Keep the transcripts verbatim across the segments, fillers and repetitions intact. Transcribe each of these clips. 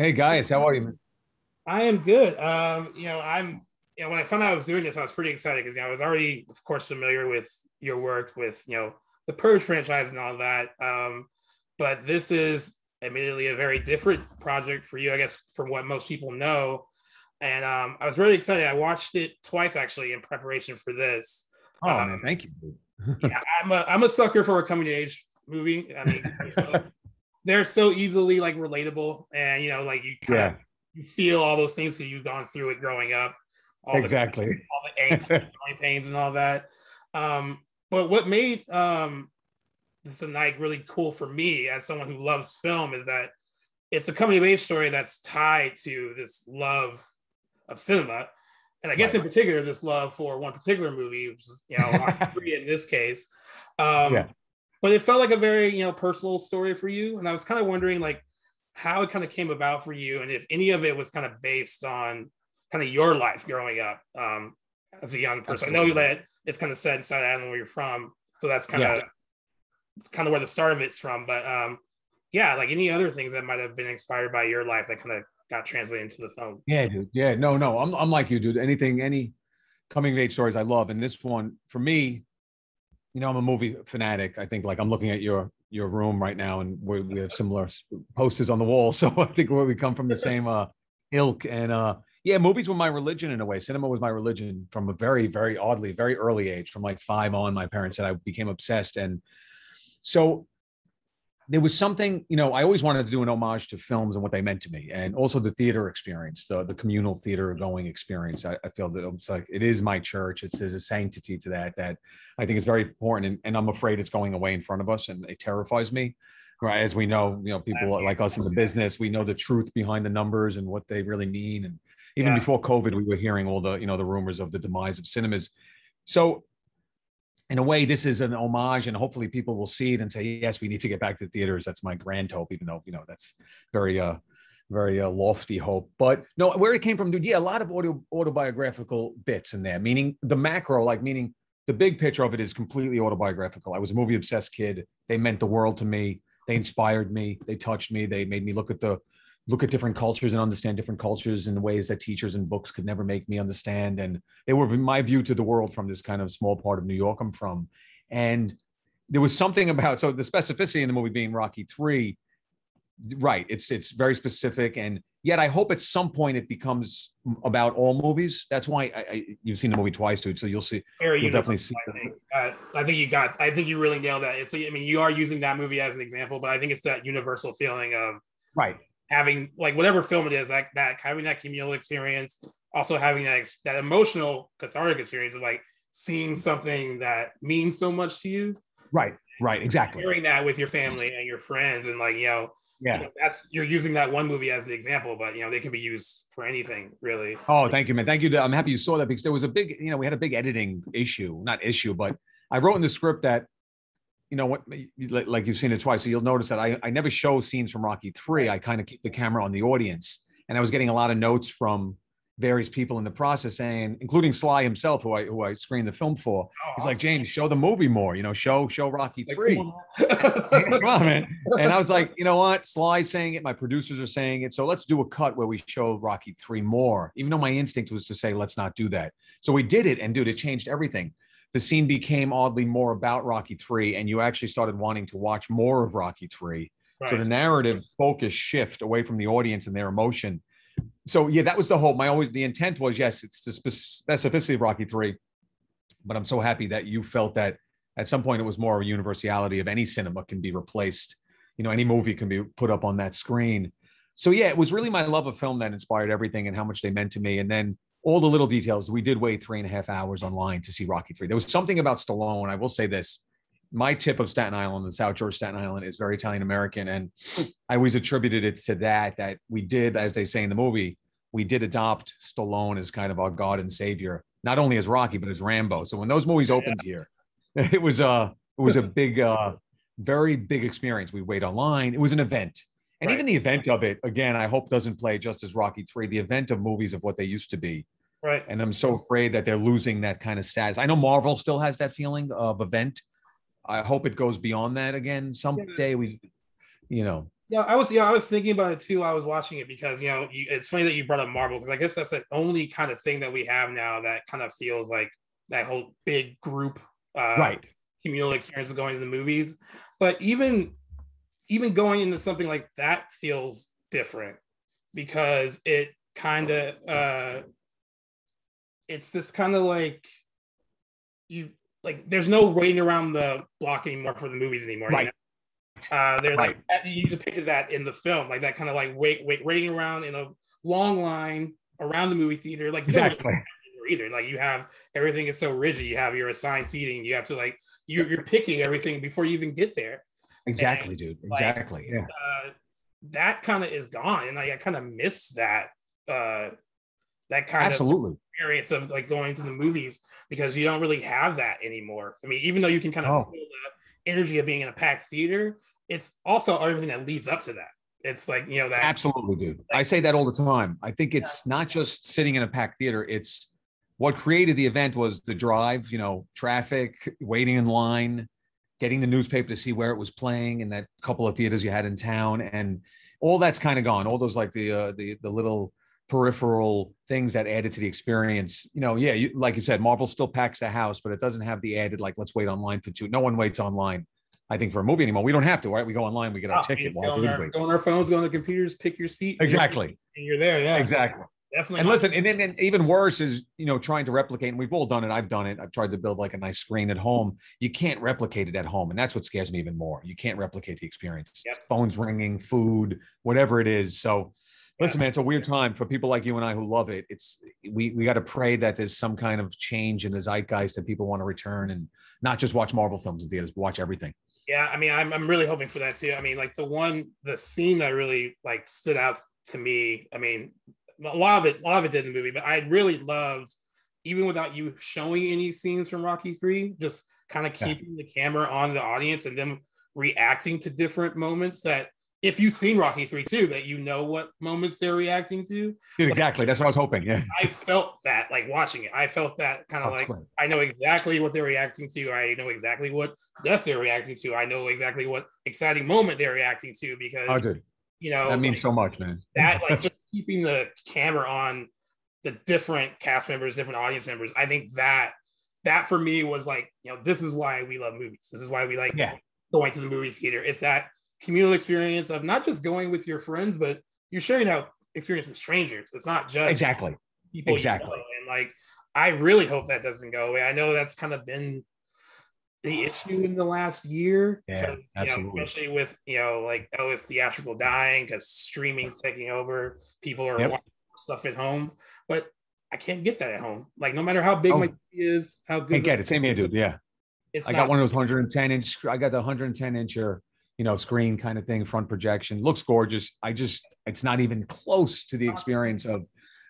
Hey guys, how are you, man? I am good. Um, you know, I'm. You know, when I found out I was doing this, I was pretty excited because you know I was already, of course, familiar with your work with you know the Purge franchise and all that. Um, but this is admittedly a very different project for you, I guess, from what most people know. And um, I was really excited. I watched it twice actually in preparation for this. Oh, um, man, thank you. Yeah, I'm a I'm a sucker for a coming to age movie. I mean, so, they're so easily like relatable, and you know, like you kind yeah. of you feel all those things because you've gone through it growing up. All exactly. The, all the angst, and the pains, and all that. Um, but what made um, This Is the Night really cool for me as someone who loves film is that it's a coming of age story that's tied to this love of cinema. And I guess right. in particular, this love for one particular movie, which is, you know, ROCKY three in this case. Um, yeah. But it felt like a very, you know, personal story for you. And I was kind of wondering, like, how it kind of came about for you and if any of it was kind of based on kind of your life growing up um, as a young person. Absolutely. I know that it's kind of set in Staten Island where you're from. So that's kind yeah. of kind of where the start of it's from. But um, yeah, like any other things that might have been inspired by your life that kind of got translated into the film. Yeah, dude. Yeah, no, no. I'm, I'm like you, dude. Anything, any coming of age stories I love. And this one, for me, you know, I'm a movie fanatic. I think like I'm looking at your your room right now and we, we have similar posters on the wall. So I think where we come from the same uh, ilk. And uh, yeah, movies were my religion in a way. Cinema was my religion from a very, very oddly, very early age. From like five on, my parents said I became obsessed. And so there was something, you know, I always wanted to do an homage to films and what they meant to me. And also the theater experience, the, the communal theater going experience. I, I feel that it's like, it is my church. It's, there's a sanctity to that, that I think is very important. And, and I'm afraid it's going away in front of us. And it terrifies me, right? As we know, you know, people like us in the business, we know the truth behind the numbers and what they really mean. And even yeah. before COVID, we were hearing all the, you know, the rumors of the demise of cinemas. So in a way, this is an homage, and hopefully people will see it and say, yes, we need to get back to the theaters. That's my grand hope, even though, you know, that's very, uh, very uh, lofty hope. But no, where it came from, dude, yeah, a lot of audio, autobiographical bits in there, meaning the macro, like meaning the big picture of it is completely autobiographical. I was a movie-obsessed kid. They meant the world to me. They inspired me. They touched me. They made me look at the look at different cultures and understand different cultures in ways that teachers and books could never make me understand. And they were my view to the world from this kind of small part of New York I'm from. And there was something about, so the specificity in the movie being ROCKY three, right, it's it's very specific. And yet I hope at some point it becomes about all movies. That's why I, I you've seen the movie twice, dude. So you'll see, very you'll definitely see. I think, uh, I think you got, I think you really nailed that. It's, I mean, you are using that movie as an example, but I think it's that universal feeling of, right. having like whatever film it is, like that having that communal experience, also having that that emotional cathartic experience of like seeing something that means so much to you. Right, right, exactly. Sharing that with your family and your friends, and like you know, yeah, you know, that's you're using that one movie as an example, but you know they can be used for anything really. Oh, thank you, man. Thank you. I'm happy you saw that because there was a big, you know, we had a big editing issue, not issue, but I wrote in the script that. You know what, like you've seen it twice, so you'll notice that I, I never show scenes from ROCKY three. I kind of keep the camera on the audience. And I was getting a lot of notes from various people in the process, saying, including Sly himself, who I who I screened the film for. Oh, he's awesome. Like, James, show the movie more, you know, show show ROCKY three. Like, come on, man. And I was like, you know what, Sly's saying it, my producers are saying it, so let's do a cut where we show ROCKY three more, even though my instinct was to say, let's not do that. So we did it, and dude, it changed everything. The scene became oddly more about ROCKY three, and you actually started wanting to watch more of ROCKY three. Right. So the narrative focus shift away from the audience and their emotion. So yeah, that was the hope. My always the intent was, yes, it's the specificity of ROCKY three, but I'm so happy that you felt that at some point it was more a universality of any cinema can be replaced. You know, any movie can be put up on that screen. So yeah, it was really my love of film that inspired everything and how much they meant to me. And then all the little details. We did wait three and a half hours online to see ROCKY three. There was something about Stallone. I will say this. My tip of Staten Island and South George Staten Island is very Italian-American. And I always attributed it to that, that we did, as they say in the movie, we did adopt Stallone as kind of our God and savior, not only as Rocky, but as Rambo. So when those movies opened yeah. here, it was, uh, it was a big, uh, very big experience. We wait online. It was an event. And right. even the event of it, again, I hope doesn't play just as ROCKY three, the event of movies of what they used to be. Right. And I'm so afraid that they're losing that kind of status. I know Marvel still has that feeling of event. I hope it goes beyond that again. Someday we, you know, Yeah, I was yeah, I was thinking about it too. I was watching it because, you know, you, it's funny that you brought up Marvel, because I guess that's the only kind of thing that we have now that kind of feels like that whole big group uh, right. communal experience of going to the movies. But even even going into something like that feels different, because it kind of uh, it's this kind of like you like there's no waiting around the block anymore for the movies anymore. Right. You know? Uh, they're right. like you depicted that in the film, like that kind of like wait, wait, waiting around in a long line around the movie theater, like exactly either. Like you have everything is so rigid. You have your assigned seating. You have to like you, you're picking everything before you even get there. Exactly, and, dude. Exactly. Like, yeah. Uh, that kind of is gone, and like, I kind of miss that. Uh, that kind Absolutely. Of experience of like going to the movies, because you don't really have that anymore. I mean, even though you can kind of oh. feel the energy of being in a packed theater, it's also everything that leads up to that. It's like, you know, that. Absolutely, dude. Like, I say that all the time. I think it's yeah. not just sitting in a packed theater. It's what created the event was the drive, you know, traffic, waiting in line, getting the newspaper to see where it was playing and that couple of theaters you had in town. And all that's kind of gone. All those like the, uh, the, the little peripheral things that added to the experience. You know, yeah, you, like you said, Marvel still packs the house, but it doesn't have the added, like, let's wait online for two. No one waits online, I think, for a movie anymore. We don't have to, right? We go online, we get our oh, ticket. Go on our, go on our phones, go on the computers, pick your seat. Exactly. And you're there, yeah. Exactly. Definitely. And not. Listen, and, and, and even worse is, you know, trying to replicate, and we've all done it, I've done it, I've tried to build like a nice screen at home. You can't replicate it at home, and that's what scares me even more. You can't replicate the experience. Yep. Phones ringing, food, whatever it is. So, yeah. Listen, man, it's a weird time for people like you and I who love it. It's we we got to pray that there's some kind of change in the zeitgeist that people want to return and not just watch Marvel films in theaters, but watch everything. Yeah, I mean, I'm I'm really hoping for that too. I mean, like the one, the scene that really like stood out to me. I mean, a lot of it, a lot of it did in the movie, but I really loved, even without you showing any scenes from Rocky three, just kind of keeping yeah. the camera on the audience and them reacting to different moments that, if you've seen Rocky three too, that you know what moments they're reacting to. Dude, exactly, like, that's what I was hoping. Yeah, I felt that like watching it. I felt that kind of oh, like cool. I know exactly what they're reacting to. I know exactly what. Death they're reacting to. I know exactly what exciting moment they're reacting to, because oh, dude. you know that means like, so much, man. That like just keeping the camera on the different cast members, different audience members. I think that that for me was like, you know, this is why we love movies. This is why we like yeah. going to the movie theater. It's that communal experience of not just going with your friends, but you're sharing that experience with strangers. It's not just exactly people exactly. You know. And like, I really hope that doesn't go away. I know that's kind of been the issue in the last year, yeah, you know, especially with, you know, like, oh, it's theatrical dying because streaming's taking over. People are yep. watching stuff at home, but I can't get that at home. Like, no matter how big oh, my T V is, how good I get it. Same here, dude. Yeah, it's I not- got one of those one hundred ten inch. I got the one hundred ten incher, you know, screen kind of thing, front projection. Looks gorgeous. I just, it's not even close to the experience of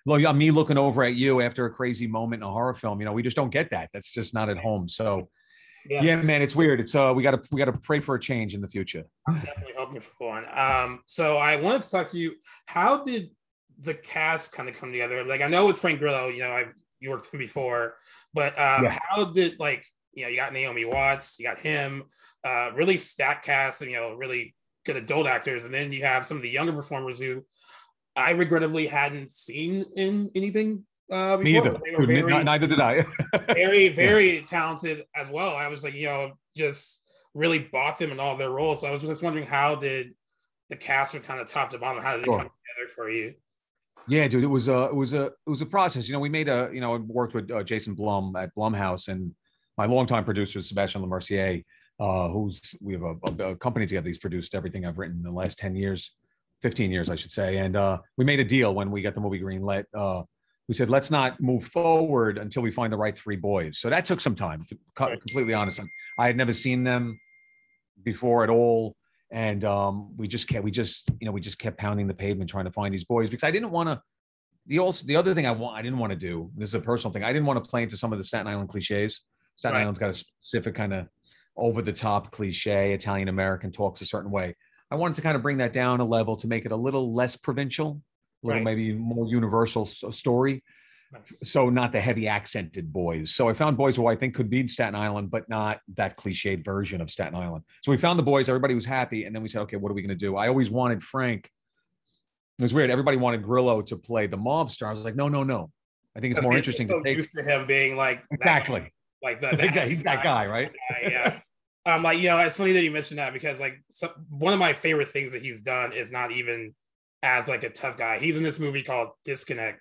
look, me looking over at you after a crazy moment in a horror film. You know, we just don't get that. That's just not at home. So. Yeah. yeah, man, it's weird. It's uh, we gotta we gotta pray for a change in the future. I'm definitely hoping for one. Um, so I wanted to talk to you. How did the cast kind of come together? Like, I know with Frank Grillo, you know, I you worked with him before, but um, yeah. how did like you know you got Naomi Watts, you got him, uh, really stacked cast, and you know really good adult actors, and then you have some of the younger performers who I regrettably hadn't seen in anything. Uh, before, Me either. They were very, Neither did I. very, very yeah. talented as well. I was like, you know, just really bought them in all their roles. So I was just wondering, how did the cast from kind of top to bottom? How did sure. they come together for you? Yeah, dude, it was a, it was a, it was a process. You know, we made a, you know, I worked with uh, Jason Blum at Blumhouse, and my longtime producer Sebastian LeMercier, uh, who's we have a, a, a company together. He's produced everything I've written in the last ten years, fifteen years, I should say. And uh, we made a deal when we got the movie greenlit. Uh, We said, let's not move forward until we find the right three boys. So that took some time, to be completely honest. I had never seen them before at all. And um, we just kept, we just, you know, we just kept pounding the pavement trying to find these boys, because I didn't want to, the also the other thing I want, I didn't want to do, this is a personal thing, I didn't want to play into some of the Staten Island cliches. Staten right. Island's got a specific kind of over the top cliche, Italian-American talks a certain way. I wanted to kind of bring that down a level to make it a little less provincial. Little, right. maybe more universal story. So not the heavy accented boys. So I found Boys Who I think could be in Staten Island, but not that cliched version of Staten Island. So we found the boys, everybody was happy. And then we said, okay, what are we going to do? I always wanted Frank. It was weird. Everybody wanted Grillo to play the mob star. I was like, no, no, no. I think it's more interesting. So to take... used to him being like. Exactly. That, like the, that exactly. He's guy. That guy, right? That guy, yeah. Um, like, you know, it's funny that you mentioned that because like so, one of my favorite things that he's done is not even as like a tough guy. He's in this movie called Disconnect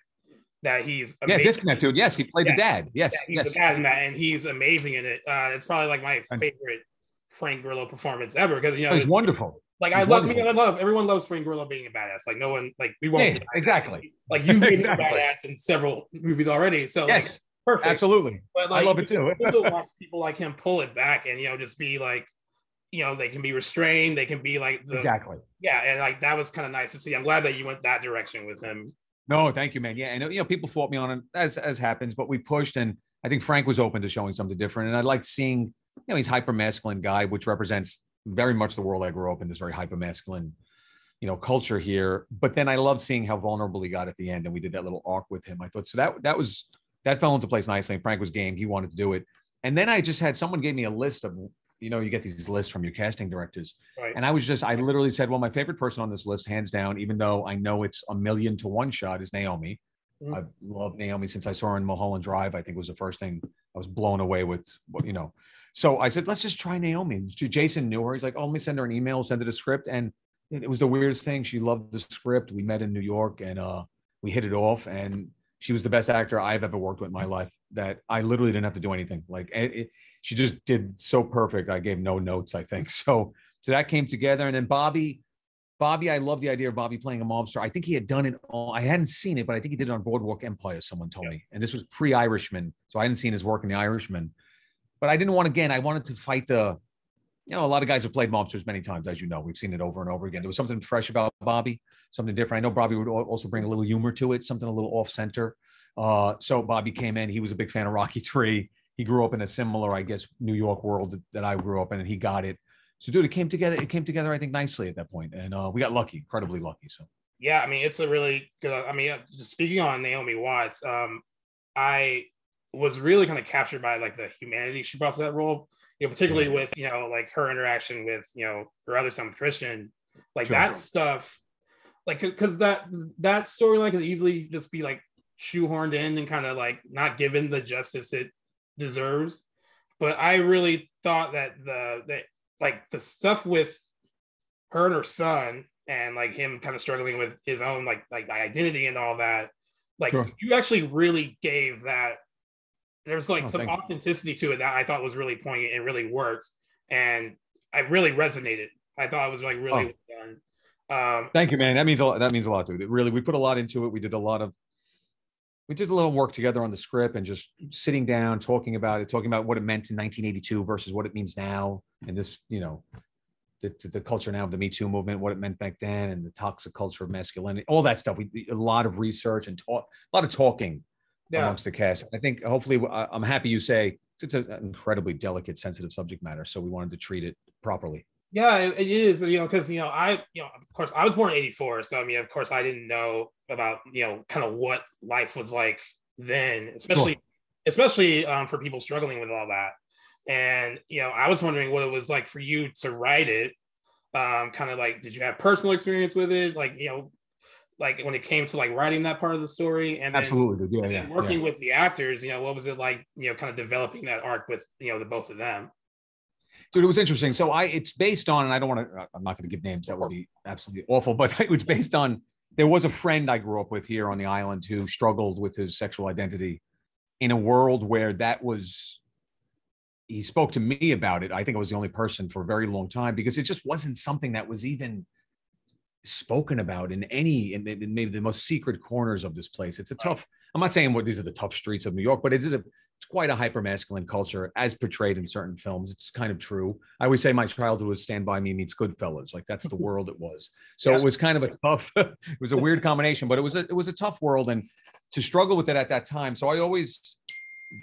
that he's amazing. Yeah, Disconnect, dude. Yes, he played yeah. the dad. Yes, yeah, he's yes. the dad in that, and he's amazing in it. Uh, it's probably like my favorite Frank Grillo performance ever because you know it's wonderful. Like it's I love, wonderful. I love everyone loves Frank Grillo being a badass. Like no one, like we won't yeah, exactly. Like you've been exactly. a badass in several movies already. So yes. Like, perfect. Absolutely. But like, I love it too. People watch people like him pull it back and, you know, just be like, you know, they can be restrained. They can be like. The, exactly. Yeah. And like, that was kind of nice to see. I'm glad that you went that direction with him. No, thank you, man. Yeah. And, you know, people fought me on it as, as happens, but we pushed and I think Frank was open to showing something different. And I liked seeing, you know, he's hyper masculine guy, which represents very much the world I grew up in, this very hyper masculine, you know, culture here. But then I loved seeing how vulnerable he got at the end. And we did that little arc with him. I thought, so that, that was, that fell into place nicely. And Frank was game. He wanted to do it. And then I just had someone gave me a list of, you know, you get these lists from your casting directors. Right. And I was just, I literally said, well, my favorite person on this list, hands down, even though I know it's a million to one shot, is Naomi. Mm-hmm. I've loved Naomi since I saw her in Mulholland Drive. I think was the first thing I was blown away with, you know. So I said, let's just try Naomi. Jason knew her. He's like, oh, let me send her an email, send her the script. And it was the weirdest thing. She loved the script. We met in New York and uh, we hit it off. And she was the best actor I've ever worked with in my life that I literally didn't have to do anything. Like it, it, she just did so perfect. I gave no notes, I think. So, so that came together. And then Bobby, Bobby, I love the idea of Bobby playing a mobster. I think he had done it all. I hadn't seen it, but I think he did it on Boardwalk Empire. Someone told yeah. me, and this was pre-Irishman. So I hadn't seen his work in The Irishman, but I didn't want, again, I wanted to fight the, you know, a lot of guys have played mobsters many times, as you know, we've seen it over and over again. There was something fresh about Bobby, something different. I know Bobby would also bring a little humor to it, something a little off center. Uh, so Bobby came in, he was a big fan of Rocky three. He grew up in a similar, I guess, New York world that, that I grew up in, and he got it. So dude, it came together, it came together, I think nicely at that point. And uh, we got lucky, incredibly lucky, so. Yeah, I mean, it's a really good, I mean, just speaking on Naomi Watts, um, I was really kind of captured by like the humanity she brought to that role. You know, particularly with, you know, like her interaction with, you know, her other son with Christian, like sure. that stuff, like, because that that storyline could easily just be like shoehorned in and kind of like not given the justice it deserves. But I really thought that the, that like the stuff with her and her son and like him kind of struggling with his own like, like identity and all that, like sure. you actually really gave that. There's like oh, some authenticity to it that I thought was really poignant and really worked. And I really resonated. I thought it was like really oh. well done. Um, Thank you, man. That means a lot. That means a lot, dude. It really, we put a lot into it. We did a lot of, we did a little work together on the script and just sitting down, talking about it, talking about what it meant in nineteen eighty-two versus what it means now. And this, you know, the, the culture now of the Me Too movement, what it meant back then and the toxic culture of masculinity, all that stuff. We a lot of research and talk, a lot of talking. Yeah. Amongst the cast. I think hopefully I'm happy you say it's an incredibly delicate, sensitive subject matter. So we wanted to treat it properly. Yeah, it is, you know, because, you know, I, you know, of course I was born in eighty-four. So, I mean, of course I didn't know about, you know, kind of what life was like then, especially, sure. especially um, for people struggling with all that. And, you know, I was wondering what it was like for you to write it. Um, kind of like, did you have personal experience with it? Like, you know, like when it came to like writing that part of the story and then, Absolutely. Yeah, and then yeah, working yeah. with the actors, you know, what was it like, you know, kind of developing that arc with, you know, the both of them? Dude, it was interesting. So I, it's based on, and I don't want to, I'm not going to give names. That would be absolutely awful, but it was based on, there was a friend I grew up with here on the island who struggled with his sexual identity in a world where that was, he spoke to me about it. I think I was the only person for a very long time because it just wasn't something that was even spoken about in any in, in maybe the most secret corners of this place. It's a tough, I'm not saying what these are the tough streets of New York, but it is a, it's quite a hyper masculine culture as portrayed in certain films. It's kind of true. I always say my childhood was Stand By Me meets Goodfellas. Like that's the world it was. So yes. It was kind of a tough, it was a weird combination, but it was a, it was a tough world and to struggle with it at that time. So I always,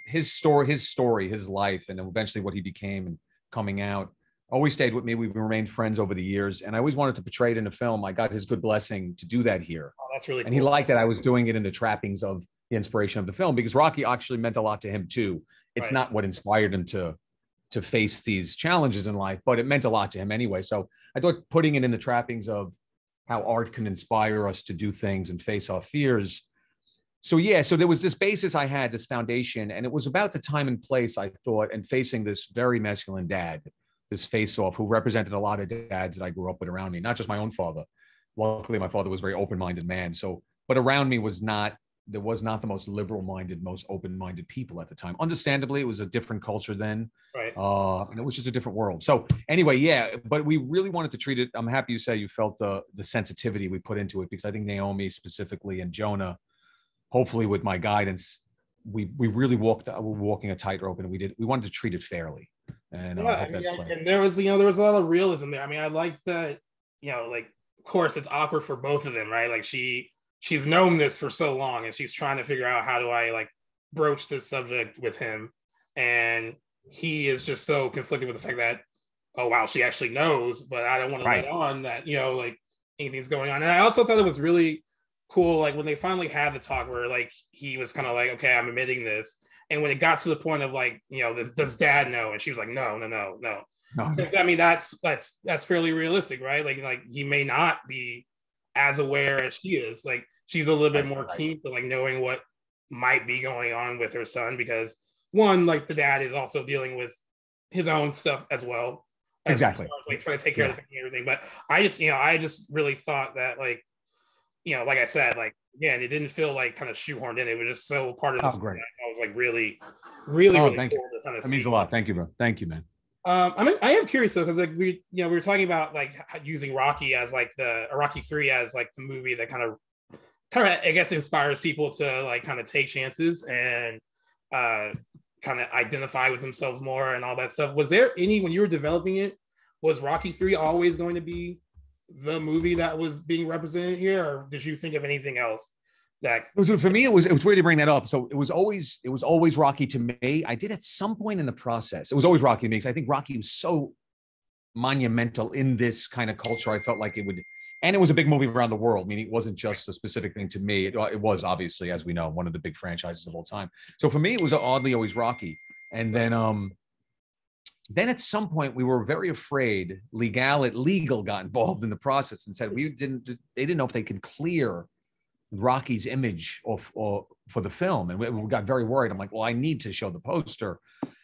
his story, his story, his life, and then eventually what he became and coming out, always stayed with me. We've remained friends over the years. And I always wanted to portray it in a film. I got his good blessing to do that here. Oh, that's really cool. And he liked that I was doing it in the trappings of the inspiration of the film, because Rocky actually meant a lot to him too. It's right. not what inspired him to to face these challenges in life, but it meant a lot to him anyway. So I thought putting it in the trappings of how art can inspire us to do things and face our fears. So yeah, so there was this basis I had, this foundation, and it was about the time and place, I thought, and facing this very masculine dad, this face-off, who represented a lot of dads that I grew up with around me, not just my own father. Luckily, my father was a very open-minded man. So, but around me was not, there was not the most liberal-minded, most open-minded people at the time. Understandably, it was a different culture then. Right. Uh, and it was just a different world. So anyway, yeah, but we really wanted to treat it. I'm happy you say you felt the, the sensitivity we put into it, because I think Naomi specifically and Jonah, hopefully with my guidance, we we really walked, we were walking a tightrope, and we did, we wanted to treat it fairly. And, yeah, I mean, I, and there was, you know, there was a lot of realism there. I mean, I like that, you know, like, of course, it's awkward for both of them, right? Like she, she's known this for so long, and she's trying to figure out, how do I like broach this subject with him? And he is just so conflicted with the fact that, oh, wow, she actually knows, but I don't want to right. let on that, you know, like anything's going on. And I also thought it was really cool, like when they finally had the talk where like, he was kind of like, okay, I'm admitting this. And when it got to the point of like, you know, this, does dad know? And she was like, no, no, no, no. no. I mean, that's, that's, that's fairly realistic, right? Like, like he may not be as aware as she is. Like she's a little bit more keen to like knowing what might be going on with her son, because one, like the dad is also dealing with his own stuff as well. As exactly. Far as, like trying to take care yeah. of the thing and everything. But I just, you know, I just really thought that like, you know, like I said, like, yeah, and it didn't feel like kind of shoehorned in. It was just so part of the oh, great. I was like really, really, oh, really thank cool. You. Kind of that means scene. A lot. Thank you, bro. Thank you, man. Um, I mean, I am curious though, because like we, you know, we were talking about like using Rocky as like the Rocky three as like the movie that kind of, kind of, I guess, inspires people to like kind of take chances and uh, kind of identify with themselves more and all that stuff. Was there any, when you were developing it, was Rocky three always going to be the movie that was being represented here, or did you think of anything else? That for me, it was it was weird to bring that up. So it was always it was always Rocky to me. I did at some point in the process. It was always Rocky to me because I think Rocky was so monumental in this kind of culture. I felt like it would, and it was a big movie around the world. I mean, it wasn't just a specific thing to me. It, it was obviously, as we know, one of the big franchises of all time. So for me, it was oddly always Rocky, and then um. Then at some point we were very afraid. Legal at Legal got involved in the process and said we didn't. They didn't know if they could clear Rocky's image of, or for the film, and we, we got very worried. I'm like, well, I need to show the poster.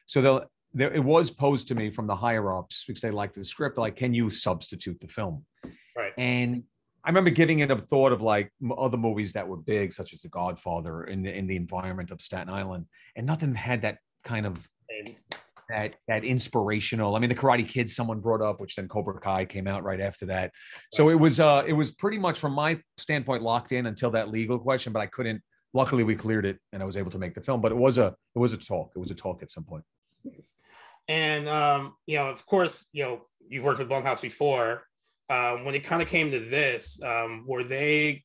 So there, it was posed to me from the higher ups because they liked the script. Like, can you substitute the film? Right. And I remember giving it a thought of like other movies that were big, such as The Godfather, in the in the environment of Staten Island, and nothing had that kind of. That, that inspirational. I mean, The Karate Kid someone brought up, which then Cobra Kai came out right after that. So it was uh, it was pretty much from my standpoint locked in until that legal question. But I couldn't. Luckily, we cleared it, and I was able to make the film. But it was a it was a talk. It was a talk at some point. And um, you know, of course, you know, you've worked with Blumhouse before. Um, when it kind of came to this, um, were they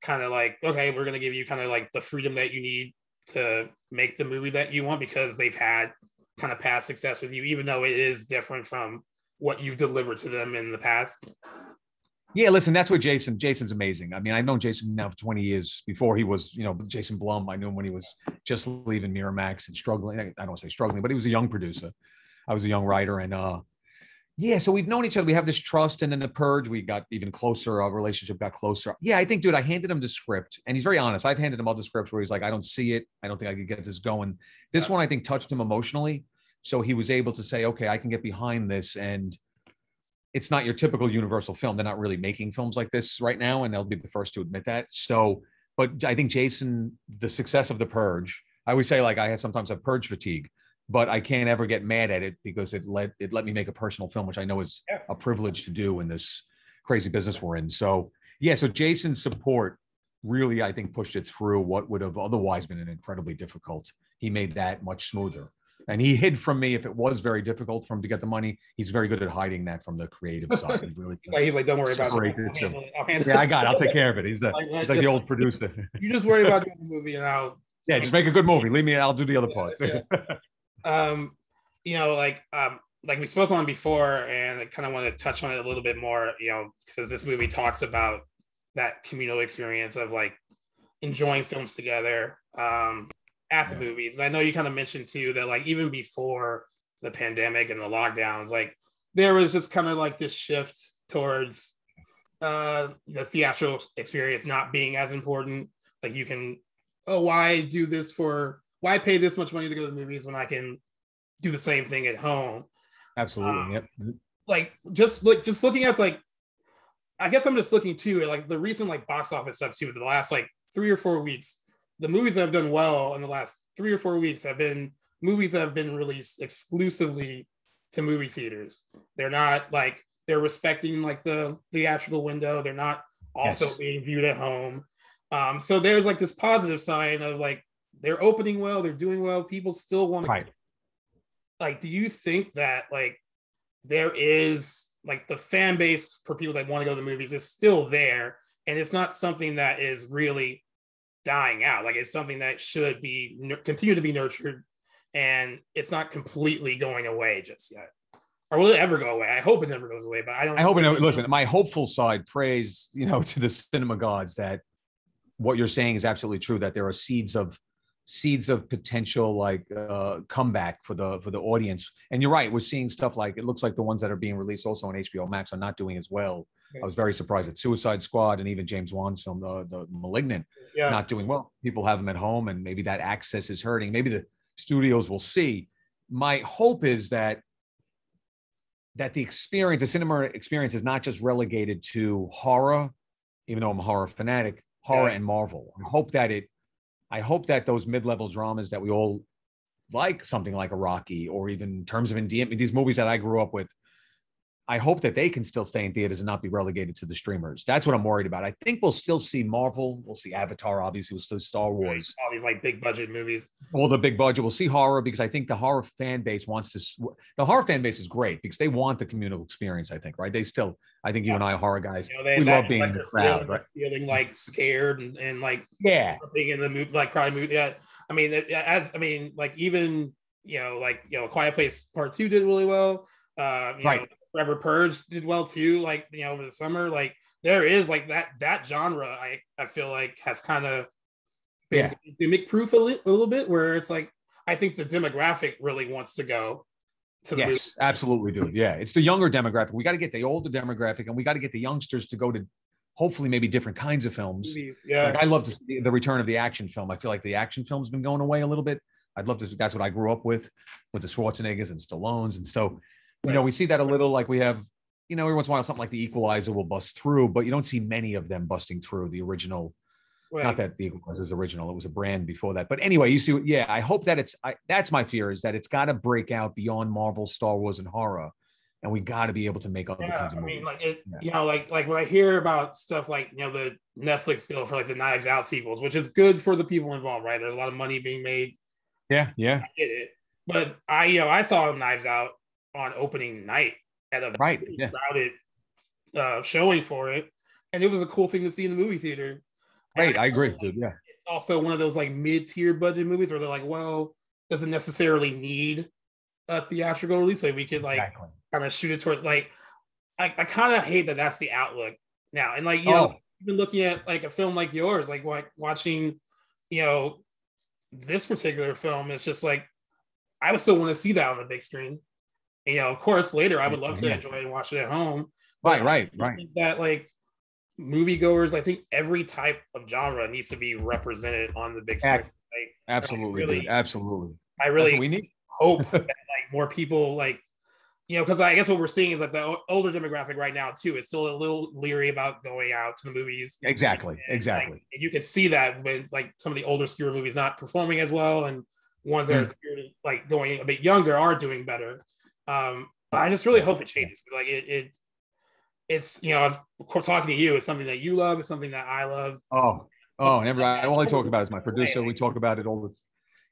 kind of like, okay, we're going to give you kind of like the freedom that you need to make the movie that you want, because they've had kind of past success with you, even though it is different from what you've delivered to them in the past? Yeah, listen, that's what Jason, Jason's amazing. I mean, I've known Jason now for twenty years. Before he was, you know, Jason Blum, I knew him when he was just leaving Miramax and struggling. I don't want to say struggling, but he was a young producer. I was a young writer. And uh, yeah, so we've known each other. We have this trust. And in The Purge, we got even closer. Our relationship got closer. Yeah, I think, dude, I handed him the script. And he's very honest. I've handed him other scripts where he's like, I don't see it. I don't think I could get this going. This one, I think, touched him emotionally. So he was able to say, okay, I can get behind this. And it's not your typical Universal film. They're not really making films like this right now. And they'll be the first to admit that. So, but I think Jason, the success of The Purge, I always say, like, I had sometimes have Purge fatigue, but I can't ever get mad at it because it let, it let me make a personal film, which I know is a privilege to do in this crazy business we're in. So yeah, so Jason's support really, I think, pushed it through what would have otherwise been an incredibly difficult. He made that much smoother. And he hid from me if it was very difficult for him to get the money. He's very good at hiding that from the creative side. He really he's, like, he's like, don't worry about it. I'll handle it. I'll handle yeah, I got it. I'll take care of it. He's, a, like, he's like the old producer. You just worry about doing the movie and I'll... Yeah, just make a good movie. Leave me, I'll do the other parts. Yeah, yeah. Um, you know, like, um, like we spoke on before, and I kind of want to touch on it a little bit more, you know, because this movie talks about that communal experience of like, enjoying films together um, after yeah. movies. And I know you kind of mentioned too that like even before the pandemic and the lockdowns, like there was just kind of like this shift towards uh, the theatrical experience not being as important. Like you can, oh, why do this for, why pay this much money to go to the movies when I can do the same thing at home? Absolutely. Um, yep. Like just like just looking at like, I guess I'm just looking too at like the recent like box office stuff too. The last like three or four weeks, the movies that have done well in the last three or four weeks have been movies that have been released exclusively to movie theaters. They're not like they're respecting like the theatrical window. They're not also yes. being viewed at home. Um, so there's like this positive sign of like they're opening well, they're doing well. People still want right. to. Like, do you think that like there is like the fan base for people that want to go to the movies is still there, and it's not something that is really dying out? Like, it's something that should be continue to be nurtured, and it's not completely going away just yet. Or will it ever go away? I hope it never goes away. But I don't. I hope it never. Listen, my hopeful side prays, you know, to the cinema gods that what you're saying is absolutely true. That there are seeds of seeds of potential like uh, comeback for the for the audience. And you're right. We're seeing stuff like it looks like the ones that are being released also on H B O Max are not doing as well. I was very surprised at Suicide Squad and even James Wan's film, the, the Malignant, yeah. not doing well. People have them at home, and maybe that access is hurting. Maybe the studios will see. My hope is that that the experience, the cinema experience, is not just relegated to horror, even though I'm a horror fanatic, horror yeah. and Marvel. I hope that it, I hope that those mid-level dramas that we all like, something like a Rocky or even Terms of Endearment, these movies that I grew up with, I hope that they can still stay in theaters and not be relegated to the streamers. That's what I'm worried about. I think we'll still see Marvel. We'll see Avatar, obviously. We'll still see Star Wars. All these like big budget movies. All the big budget. We'll see horror because I think the horror fan base wants to. The horror fan base is great because they want the communal experience, I think, right? They still, I think you yeah. and I are horror guys. You know, they, we that, love being like in the crowd, feeling, right? Feeling like scared and, and like yeah. being in the movie, like crowd movie. Yeah. I mean, as I mean, like even, you know, like, you know, A Quiet Place Part Two did really well. Uh, you right. know, Forever Purge did well too, like, you know, over the summer. Like there is like that that genre I I feel like has kind of been yeah. gimmick proof a, li- a little bit, where it's like I think the demographic really wants to go to the yes movie. Absolutely do. Yeah, it's the younger demographic. We got to get the older demographic, and we got to get the youngsters to go to hopefully maybe different kinds of films. Yeah, like, I love to see the return of the action film. I feel like the action film's been going away a little bit. I'd love to. That's what I grew up with, with the Schwarzeneggers and Stallones, and so. You know, we see that a little, like we have, you know, every once in a while, something like The Equalizer will bust through, but you don't see many of them busting through the original. Right. Not that The Equalizer is original. It was a brand before that. But anyway, you see, yeah, I hope that it's, I, that's my fear, is that it's got to break out beyond Marvel, Star Wars, and horror. And we got to be able to make other yeah, kinds of movies. I mean, like, it, yeah. you know, like, like when I hear about stuff like, you know, the Netflix deal for like the Knives Out sequels, which is good for the people involved, right? There's a lot of money being made. Yeah, yeah. I get it. But I, you know, I saw Knives Out on opening night at a right, really yeah. crowded uh, showing for it, and it was a cool thing to see in the movie theater. Right, I, I agree, like, dude. Yeah, it's also one of those like mid-tier budget movies where they're like, well, doesn't necessarily need a theatrical release, so we could like exactly. kind of shoot it towards like. I, I kind of hate that that's the outlook now, and like you oh. know, even looking at like a film like yours, like like watching, you know, this particular film, it's just like I would still want to see that on the big screen. You know, of course, later I would love to yeah. enjoy and watch it at home. Right, right, right. I think that like moviegoers, I think every type of genre needs to be represented on the big screen. Like, absolutely, I really, dude, absolutely. I really we need. hope that like more people like, you know, because I guess what we're seeing is like the older demographic right now too is still a little leery about going out to the movies. Exactly, and, exactly. Like, and you can see that when like some of the older skewer movies not performing as well, and ones that mm. are skewered, like going a bit younger are doing better. Um, but I just really hope it changes. Like it, it, it's you know, of course, talking to you, it's something that you love. It's something that I love. Oh, oh, and everybody, all I talk about is my producer. We talk about it all the time.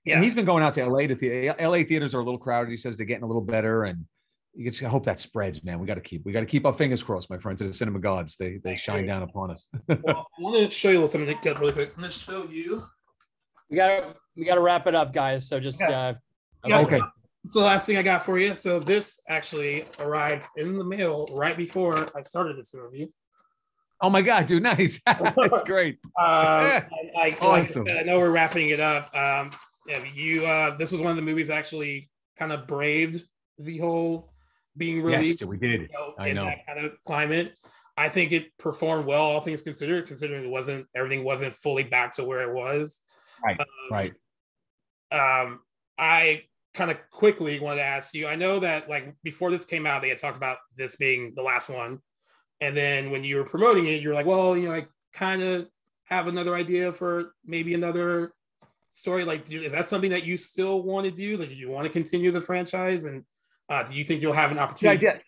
Yeah, and he's been going out to L A to the L A theaters are a little crowded. He says they're getting a little better, and you just hope that spreads, man. We got to keep, we got to keep our fingers crossed, my friend. To the cinema gods, they they shine down upon us. Well, I want to show you something really quick. I'm gonna show you. We gotta we gotta wrap it up, guys. So just yeah. uh, yeah. okay. It's the last thing I got for you. So this actually arrived in the mail right before I started this interview. Oh my God, dude, nice. That's great. um, I, I, awesome. Like I said, I know we're wrapping it up. Um, yeah, you, uh, this was one of the movies that actually kind of braved the whole being released. Yes, we did. You know, I in know. That kind of climate. I think it performed well, all things considered, considering it wasn't, everything wasn't fully back to where it was. Right, um, right. Um, I kind of quickly wanted to ask you, I know that like before this came out, they had talked about this being the last one. And then when you were promoting it, you were like, well, you know, I kind of have another idea for maybe another story. Like, is that something that you still want to do? Like, do you want to continue the franchise? And uh, do you think you'll have an opportunity? Yeah,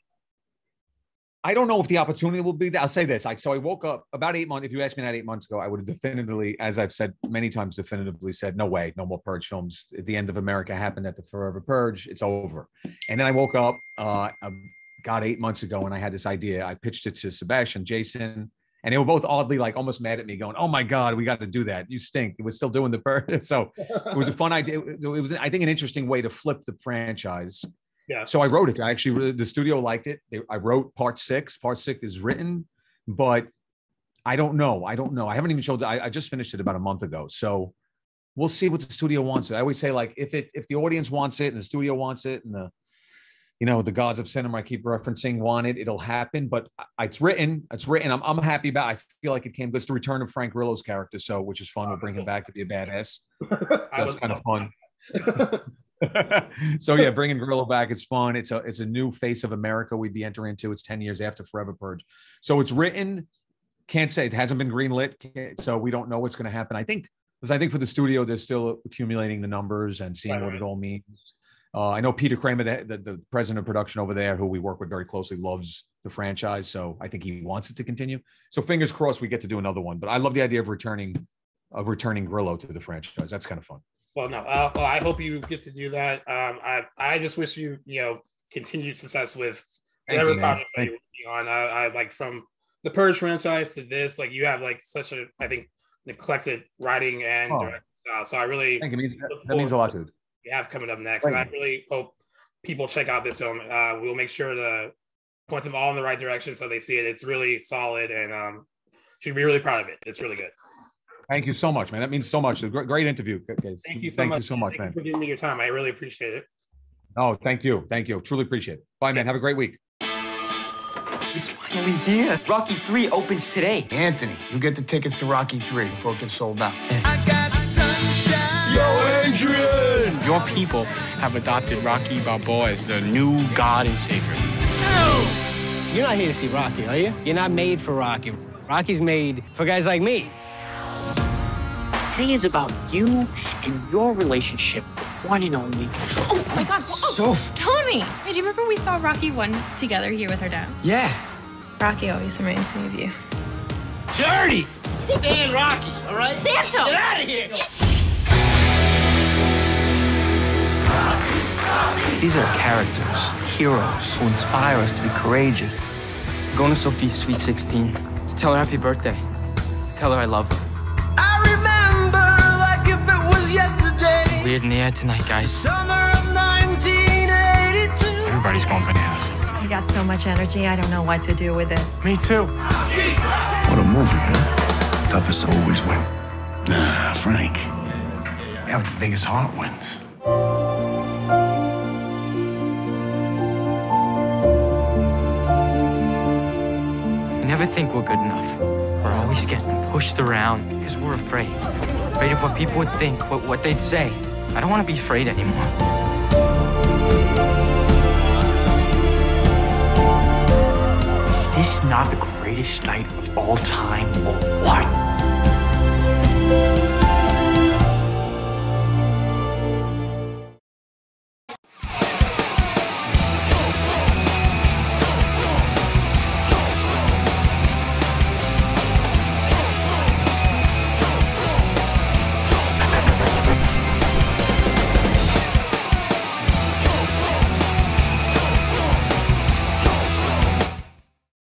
I don't know if the opportunity will be there. I'll say this. Like, so I woke up about eight months. If you asked me that eight months ago, I would have definitively, as I've said many times, definitively said, no way, no more Purge films. The end of America happened at the Forever Purge. It's over. And then I woke up, uh, God, eight months ago, and I had this idea. I pitched it to Sebastian, Jason, and they were both oddly like almost mad at me going, oh my God, we got to do that. You stink. We're still doing the Purge. So it was a fun idea. It was, I think, an interesting way to flip the franchise. Yeah. So I wrote it. I actually, the studio liked it. They, I wrote part six. Part six is written, but I don't know. I don't know. I haven't even showed it. I, I just finished it about a month ago. So we'll see what the studio wants. I always say, like, if it, if the audience wants it and the studio wants it and the, you know, the gods of cinema I keep referencing want it, it'll happen. But it's written. It's written. I'm, I'm happy about it. I feel like it came. It's the return of Frank Grillo's character, so which is fun. We'll bring him back to be a badass. That's kind of fun. So yeah, bringing Grillo back is fun. It's a it's a new face of America we'd be entering into. It's ten years after Forever Purge, so it's written. Can't say it hasn't been greenlit, so we don't know what's going to happen. I think because I think for the studio, they're still accumulating the numbers and seeing right, what right. it all means. Uh, I know Peter Kramer, the, the the president of production over there, who we work with very closely, loves the franchise, so I think he wants it to continue. So fingers crossed, we get to do another one. But I love the idea of returning of returning Grillo to the franchise. That's kind of fun. Well, no, uh, well, I hope you get to do that. Um, I, I just wish you, you know, continued success with whatever projects that you're working on. I, I like from the Purge franchise to this, like you have like such a, I think, neglected writing and oh. directing style. So I really, thank you. It means, that means a lot, dude. We have coming up next. Thank and you. I really hope people check out this film. Uh, we'll make sure to point them all in the right direction so they see it. It's really solid and um, should be really proud of it. It's really good. Thank you so much, man. That means so much. Great, great interview. Okay. Thank you so thank much. You so much thank man. you for giving me your time. I really appreciate it. Oh, thank you. Thank you. Truly appreciate it. Bye, man. Have a great week. It's finally here. Rocky three opens today. Anthony, you get the tickets to Rocky three before it gets sold out. I got sunshine. Yo, Adrian. Your people have adopted Rocky Balboa as their new god and savior. No. You're not here to see Rocky, are you? You're not made for Rocky. Rocky's made for guys like me. Today is about you and your relationship with one and only. Oh my God! Oh, Soph! Tony! Hey, do you remember we saw Rocky one together here with her dad? Yeah. Rocky always reminds me of you. Dirty! Stay in Rocky, all right? Santo! Get out of here! These are characters, heroes who inspire us to be courageous. I'm going to Sophie's Sweet sixteen to tell her happy birthday, to tell her I love her. It's weird in the air tonight, guys. Summer of nineteen eighty-two. Everybody's going bananas. You got so much energy, I don't know what to do with it. Me too. What a movie, huh? Toughest always win. Nah, Frank. How the biggest heart wins. I never think we're good enough. We're always getting pushed around because we're afraid. Afraid of what people would think, what, what they'd say. I don't want to be afraid anymore. Is this not the greatest night of all time, or what?